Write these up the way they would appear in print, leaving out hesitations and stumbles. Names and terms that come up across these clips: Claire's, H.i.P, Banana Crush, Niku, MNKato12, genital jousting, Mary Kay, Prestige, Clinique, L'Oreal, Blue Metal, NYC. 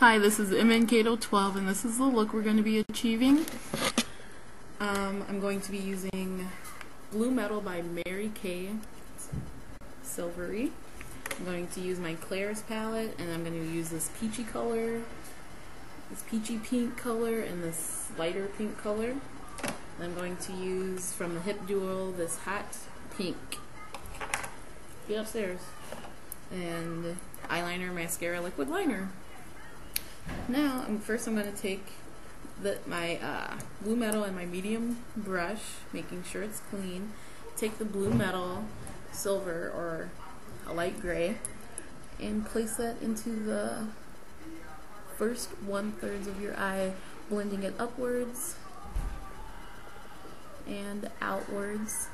Hi, this is MNKato12 and this is the look we're going to be achieving. I'm going to be using Blue Metal by Mary Kay, silvery. I'm going to use my Claire's palette, and I'm going to use this peachy color, this peachy pink color, and this lighter pink color. And I'm going to use, from the Hip Duo, this hot pink. Be upstairs. And eyeliner, mascara, liquid liner. Now, first I'm going to take my Blue Metal and my medium brush, making sure it's clean. Take the Blue Metal silver or a light gray and place that into the first 1/3 of your eye, blending it upwards and outwards.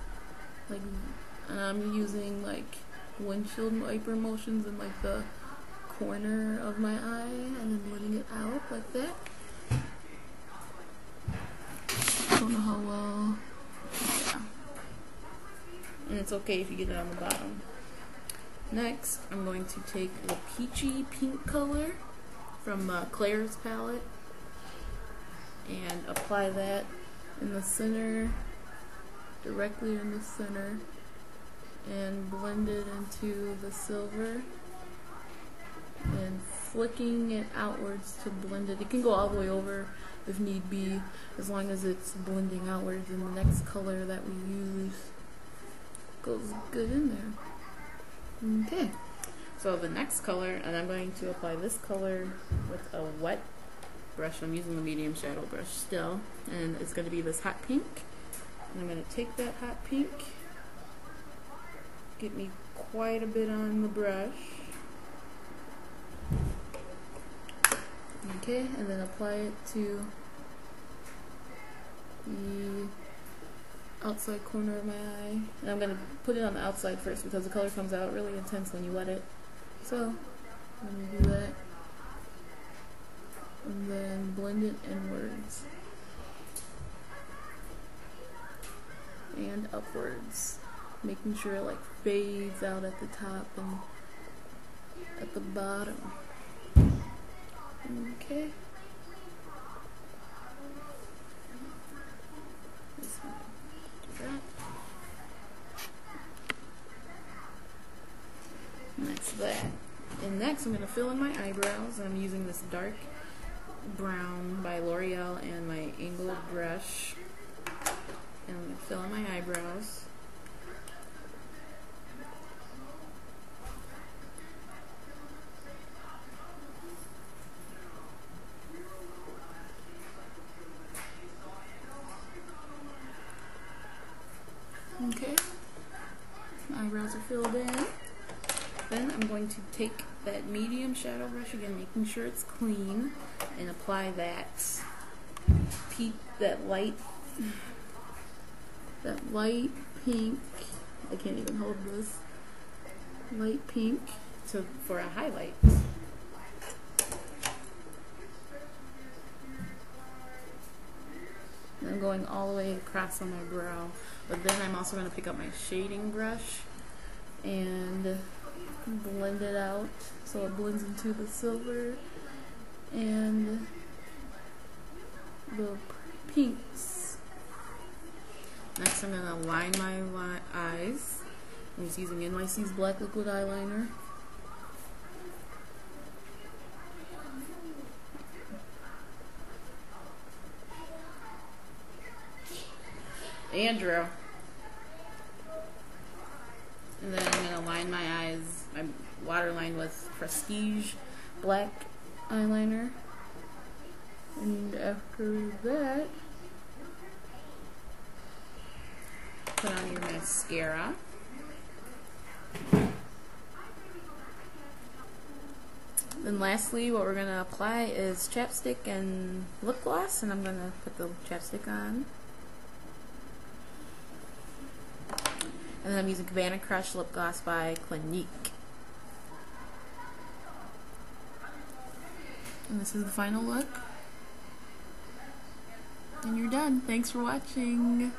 Like, I'm using like windshield wiper motions in like the corner of my eye and then blending it out like that. Don't know how well. Yeah. And it's okay if you get it on the bottom. Next, I'm going to take the peachy pink color from Claire's palette and apply that in the center, directly in the center, and blend it into the silver. And flicking it outwards to blend it. It can go all the way over if need be, as long as it's blending outwards, and the next color that we use goes good in there. Okay, so the next color, and I'm going to apply this color with a wet brush. I'm using the medium shadow brush still, and it's going to be this hot pink. And I'm going to take that hot pink, get me quite a bit on the brush. Okay, and then apply it to the outside corner of my eye. And I'm going to put it on the outside first because the color comes out really intense when you wet it. So, I'm going to do that. And then blend it inwards. And upwards. Making sure it like fades out at the top and at the bottom. Okay. And that's that. And next I'm going to fill in my eyebrows, and I'm using this dark brown by L'Oreal and my angled brush. And I'm going to fill in my eyebrows. Okay, my eyebrows are filled in. Then I'm going to take that medium shadow brush again, making sure it's clean, and apply that light pink. I can't even hold this light pink for a highlight. I'm going all the way across on my brow, but then I'm also going to pick up my shading brush and blend it out so it blends into the silver and the pinks. Next I'm going to line my eyes. I'm just using NYC's black liquid eyeliner. Andrew. And then I'm going to line my eyes, my waterline, with Prestige black eyeliner. And after that, put on your mascara. Then lastly, what we're going to apply is chapstick and lip gloss, and I'm going to put the chapstick on. And then I'm using Banana Crush Lip Gloss by Clinique. And this is the final look. And you're done. Thanks for watching.